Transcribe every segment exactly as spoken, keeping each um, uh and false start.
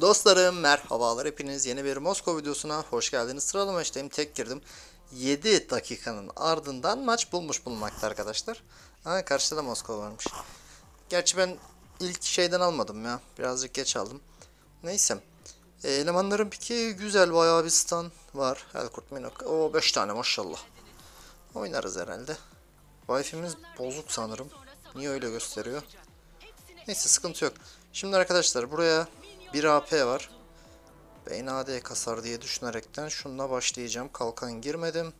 Dostlarım merhabalar, hepiniz yeni bir Moskova videosuna hoş geldiniz. Sıralama işlemi tek girdim. yedi dakikanın ardından maç bulmuş bulunmakta arkadaşlar. Ha, karşıda da Moskova varmış. Gerçi ben ilk şeyden almadım ya. Birazcık geç aldım. Neyse. E, elemanların peki güzel, bayağı bir stan var. Helcurt, Minok. Oo, beş tane maşallah. Oynarız herhalde. Wi-Fi'miz bozuk sanırım. Niye öyle gösteriyor? Neyse, sıkıntı yok. Şimdi arkadaşlar buraya bir A P var. Beyin A D kasar diye düşünerekten şununla başlayacağım. Kalkan girmedim.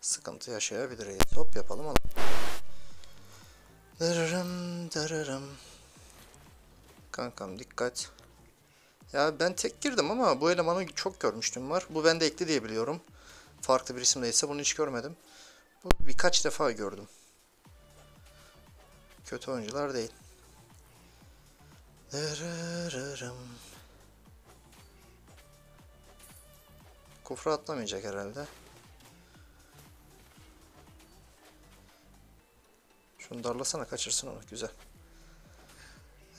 Sıkıntı yaşayabiliriz. Top yapalım. Dırırım dırırım. Kankam dikkat. Ya ben tek girdim ama bu elemanı çok görmüştüm var. Bu bende ekli diye biliyorum. Farklı bir isimdeyse bunu hiç görmedim. Bu birkaç defa gördüm. Kötü oyuncular değil. Dırırırım. Kufra atlamayacak herhalde. Şunu darlasana, kaçırsın onu, güzel.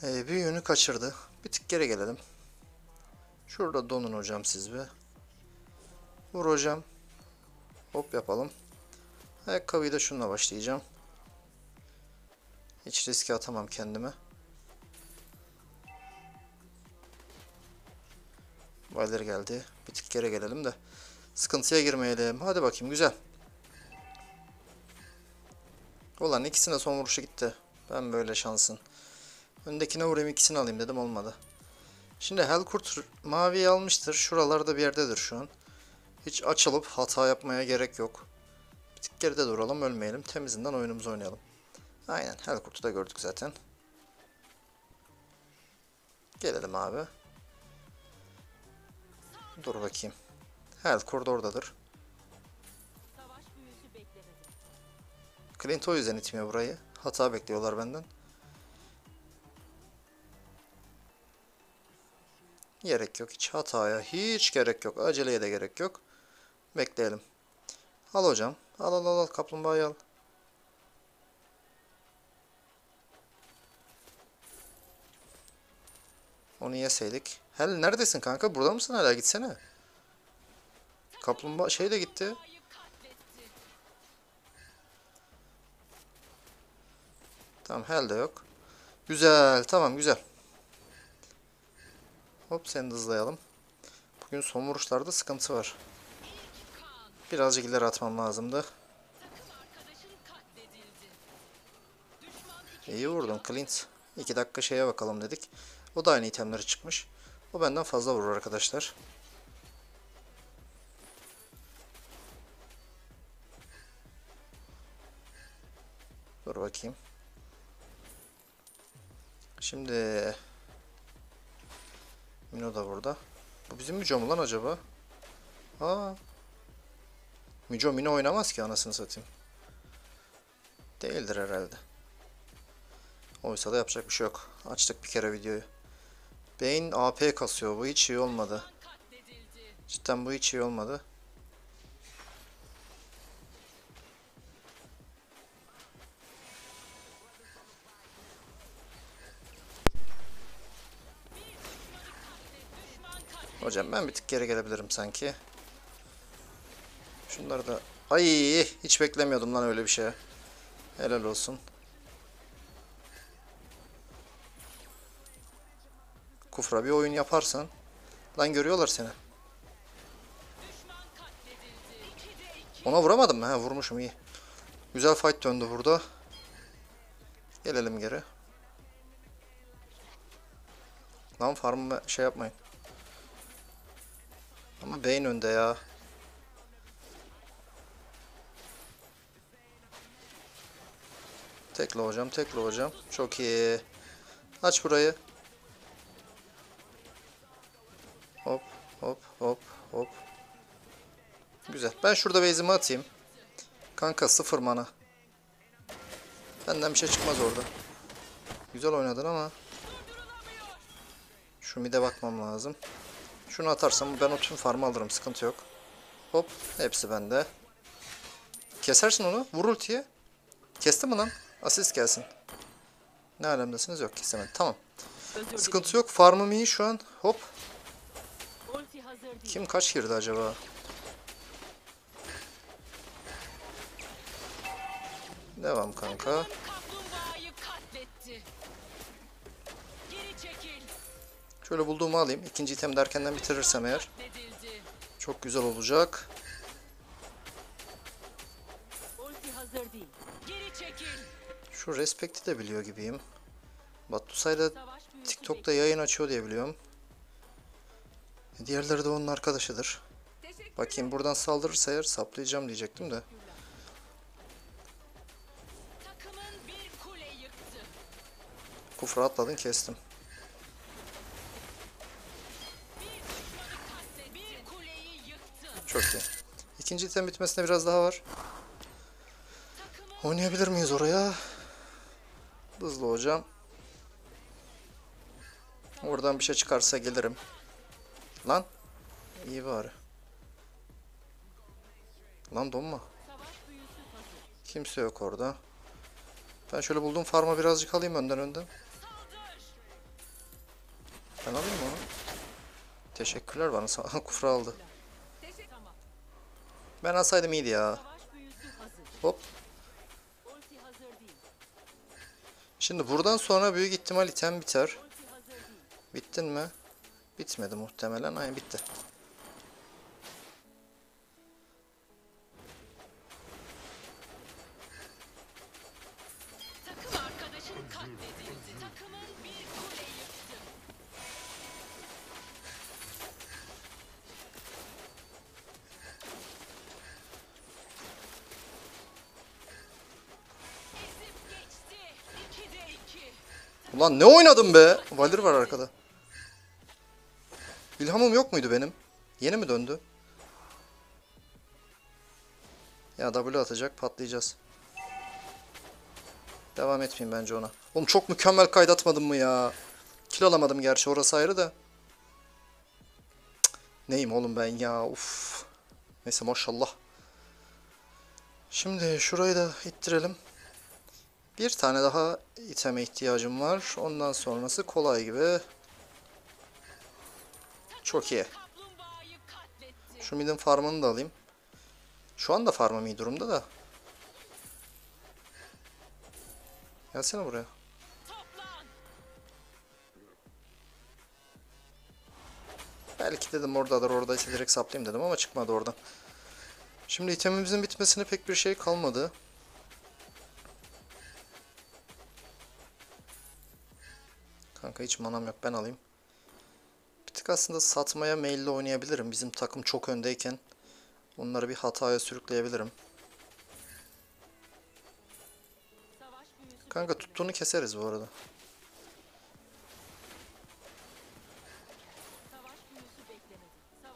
Ee, bir yönü kaçırdı. Bir tık geri gelelim. Şurada donun hocam siz be. Vur hocam. Hop yapalım. Ayakkabıyı da şununla başlayacağım. Hiç riske atamam kendime. Valir geldi. Bir tık geri gelelim de sıkıntıya girmeyelim. Hadi bakayım, güzel. Ulan ikisine son vuruşu gitti. Ben böyle şansın. Öndekine vurayım, ikisini alayım dedim, olmadı. Şimdi Helcurt maviyi almıştır. Şuralarda bir yerdedir şu an. Hiç açılıp hata yapmaya gerek yok. Bir tık geride duralım, ölmeyelim. Temizinden oyunumuzu oynayalım. Aynen, Helcurt'u da gördük zaten. Gelelim abi. Dur bakayım. Helcurt oradadır. Clint o yüzden itmiyor burayı. Hata bekliyorlar benden. Gerek yok. Hiç hataya hiç gerek yok. Aceleye de gerek yok. Bekleyelim. Al hocam. Al al al. Kaplumbağayı al. Onu yeseydik. Hel neredesin kanka? Burada mısın hala? Gitsene. Kaplumbağa şey de gitti. Tamam, Hel de yok. Güzel. Tamam, güzel. Hop, seni hızlayalım. Bugün son vuruşlarda sıkıntı var. Birazcık ileri atmam lazımdı. İyi vurdun Clint. iki dakika şeye bakalım dedik. O da aynı itemleri çıkmış. O benden fazla vurur arkadaşlar. Dur bakayım. Şimdi Mino da burada. Bu bizim Müco mu lan acaba? Aa. Müco Mino oynamaz ki, anasını satayım. Değildir herhalde. Oysa da yapacak bir şey yok. Açtık bir kere videoyu. Beyin A P kasıyor. Bu hiç iyi olmadı. Cidden bu hiç iyi olmadı. Hocam ben bir tık geri gelebilirim sanki. Şunları da... Ay, hiç beklemiyordum lan öyle bir şey. Helal olsun. Kufra, bir oyun yaparsan. Lan görüyorlar seni. Ona vuramadım mı? He, vurmuşum, iyi. Güzel fight döndü burada. Gelelim geri. Lan farmı şey yapmayın. Ama beyin önde ya. Tekle hocam, tekle hocam. Çok iyi. Aç burayı. Hop hop hop hop. Güzel. Ben şurada base'imi atayım. Kanka sıfır mana. Benden bir şey çıkmaz orada. Güzel oynadın ama. Şu mid'e bakmam lazım. Şunu atarsam ben o tüm farmı alırım. Sıkıntı yok. Hop. Hepsi bende. Kesersin onu. Vur ultiye. Kesti mi lan? Asist gelsin. Ne alemdesiniz? Yok, kesemedi. Tamam. Sıkıntı yok. Farmım iyi şu an. Hop. Kim kaç girdi acaba? Devam kanka. Şöyle bulduğumu alayım. İkinci item derkenden bitirirsem eğer. Çok güzel olacak. Şu Respect'i de biliyor gibiyim. Batusay'da TikTok'ta yayın açıyor diye biliyorum. Diğerleri de onun arkadaşıdır. Bakayım buradan saldırırsa eğer saplayacağım diyecektim de. Kufra atladın, kestim. Çok iyi. İkinci item bitmesine biraz daha var. Oynayabilir miyiz oraya? Hızlı hocam. Oradan bir şey çıkarsa gelirim. Lan. İyi bari. Lan donma. Kimse yok orada. Ben şöyle bulduğum farma birazcık alayım önden önden. Ben alayım mı onu? Teşekkürler bana. Kufra aldı. Ben alsaydım iyiydi ya. Hop. Şimdi buradan sonra büyük ihtimal item biter. Bittin mi? Bitmedi muhtemelen. Hayır bitti. Takım arkadaşın katledildi. Takımın bir kule yıktı. Ezip geçti. ikide iki. Ulan ne oynadım be? Valir var arkada. İlhamım yok muydu benim? Yeni mi döndü? Ya W atacak, patlayacağız. Devam etmeyeyim bence ona. Oğlum çok mükemmel kayıt atmadım mı ya? Kill alamadım gerçi, orası ayrı da. Cık, neyim oğlum ben ya? Uf. Neyse maşallah. Şimdi şurayı da ittirelim. Bir tane daha iteme ihtiyacım var. Ondan sonrası kolay gibi. Çok iyi. Şu midin farmını da alayım. Şu anda farmım iyi durumda da. Gelsene buraya. Belki dedim oradadır, oradaysa direkt saplayayım dedim ama çıkmadı oradan. Şimdi itemimizin bitmesine pek bir şey kalmadı. Kanka hiç manam yok, ben alayım. Aslında satmaya meyilli oynayabilirim. Bizim takım çok öndeyken onları bir hataya sürükleyebilirim. Kanka tuttuğunu keseriz bu arada.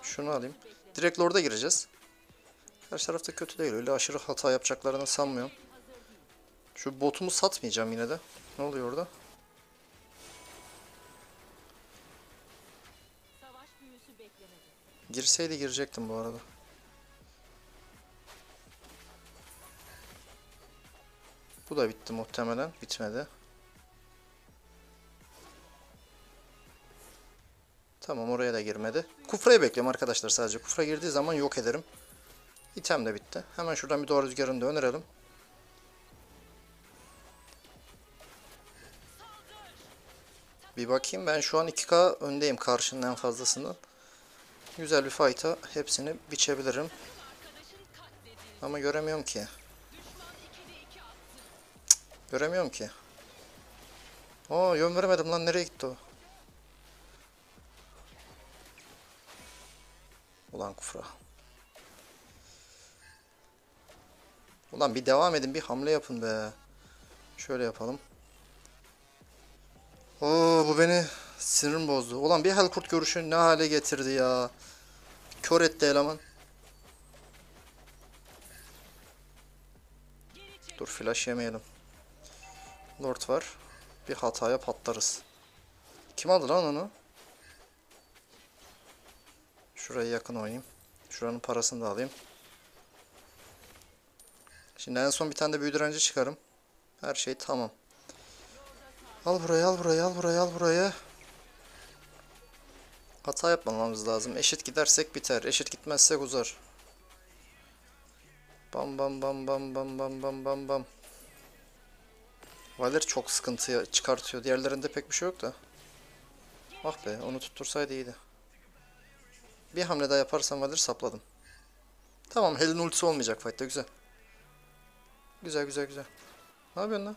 Şunu alayım. Direkt Lord'a gireceğiz. Karşı tarafta kötü değil. Öyle aşırı hata yapacaklarını sanmıyorum. Şu botumu satmayacağım yine de. Ne oluyor orada? Girseydi girecektim bu arada. Bu da bitti muhtemelen. Bitmedi. Tamam, oraya da girmedi. Kufra'yı bekliyorum arkadaşlar sadece. Kufra girdiği zaman yok ederim. İtem de bitti. Hemen şuradan bir doğa rüzgarını da önerelim. Bir bakayım, ben şu an iki K öndeyim karşının en fazlasını. Güzel bir fight'a hepsini biçebilirim. Ama göremiyorum ki. Cık, göremiyorum ki. Oo, yön veremedim lan, nereye gitti o? Ulan Kufra. Ulan bir devam edin, bir hamle yapın be. Şöyle yapalım. Oo, bu beni sinirim bozdu. Ulan bir Helcurt görüşü ne hale getirdi ya. Kör etti eleman. Dur flash yemeyelim. Lord var. Bir hataya patlarız. Kim aldı lan onu? Şuraya yakın oynayayım. Şuranın parasını da alayım. Şimdi en son bir tane de büyü direnci çıkarım. Her şey tamam. Al buraya, al buraya, al buraya, al buraya. Hata yapmamamız lazım. Eşit gidersek biter. Eşit gitmezsek uzar. Bam bam bam bam bam bam bam bam bam. Valir çok sıkıntı çıkartıyor. Diğerlerinde pek bir şey yok da. Ah be, onu tuttursaydı iyiydi. Bir hamle daha yaparsam Valir, sapladım. Tamam, Hel'in ultisi olmayacak fight'ta, güzel. Güzel güzel güzel. Ne yapıyorsun lan?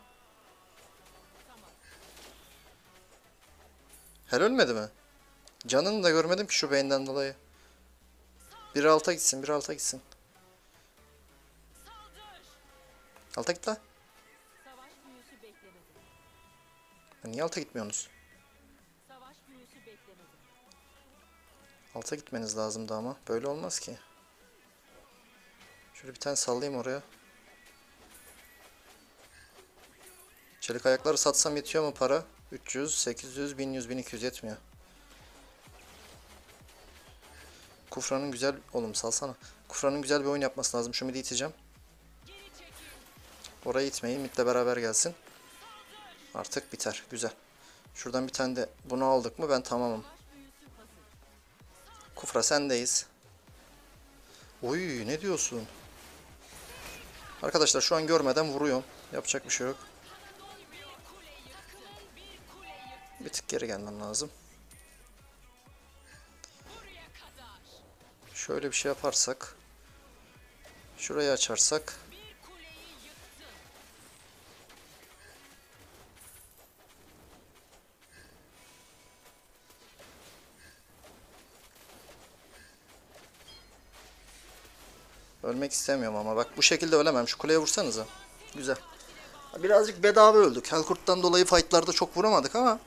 Hel ölmedi mi? Canını da görmedim ki şu beyinden dolayı. Biri alta gitsin, biri alta gitsin. Alta git la. Niye alta gitmiyorsunuz? Alta gitmeniz lazımdı ama. Böyle olmaz ki. Şöyle bir tane sallayayım oraya. Çelik ayakları satsam yetiyor mu para? üç yüz, sekiz yüz, bin yüz, bin iki yüz yetmiyor. Kufra'nın güzel... Oğlum salsana. Kufra'nın güzel bir oyun yapması lazım. Şu midi iteceğim. Orayı itmeyin. Midle beraber gelsin. Artık biter. Güzel. Şuradan bir tane de bunu aldık mı ben tamamım. Kufra sendeyiz. Oy, ne diyorsun? Arkadaşlar şu an görmeden vuruyorum. Yapacak bir şey yok. Bir tık geri gelmem lazım. Şöyle bir şey yaparsak. Şurayı açarsak. Ölmek istemiyorum ama bak bu şekilde ölemem. Şu kuleye vursanıza. Güzel. Birazcık bedava öldük. Helcurt'tan dolayı fight'larda çok vuramadık ama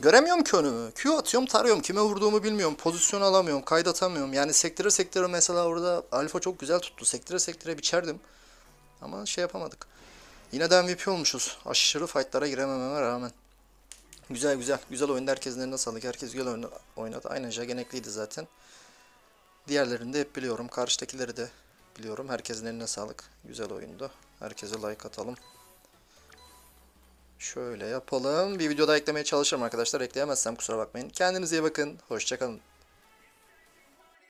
göremiyorum ki önümü. Q atıyorum, tarıyorum. Kime vurduğumu bilmiyorum. Pozisyon alamıyorum. Kayıt atamıyorum. Yani sektire sektire mesela orada alfa çok güzel tuttu. Sektire sektire biçerdim. Ama şey yapamadık. Yine de M V P olmuşuz. Aşırı fight'lara giremememe rağmen. Güzel güzel. Güzel oyunda herkesin eline sağlık. Herkes güzel oynadı. Aynen Jagenekliydi zaten. Diğerlerini de hep biliyorum. Karşıdakileri de biliyorum. Herkesin eline sağlık. Güzel oyundu. Herkese like atalım. Şöyle yapalım. Bir video daha eklemeye çalışırım arkadaşlar. Ekleyemezsem kusura bakmayın. Kendinize iyi bakın. Hoşça kalın.